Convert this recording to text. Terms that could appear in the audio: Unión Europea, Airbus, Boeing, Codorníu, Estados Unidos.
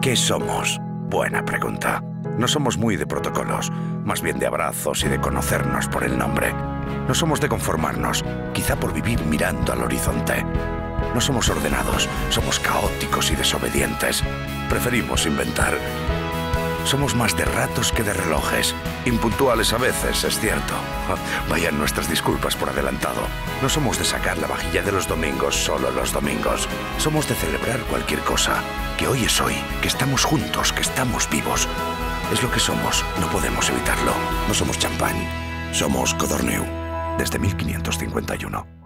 ¿Qué somos? Buena pregunta. No somos muy de protocolos, más bien de abrazos y de conocernos por el nombre. No somos de conformarnos, quizá por vivir mirando al horizonte. No somos ordenados, somos caóticos y desobedientes. Preferimos inventar. Somos más de ratos que de relojes. Impuntuales a veces, es cierto. Vayan nuestras disculpas por adelantado. No somos de sacar la vajilla de los domingos solo los domingos. Somos de celebrar cualquier cosa. Que hoy es hoy, que estamos juntos, que estamos vivos. Es lo que somos, no podemos evitarlo. No somos champán, somos Codorníu. Desde 1551.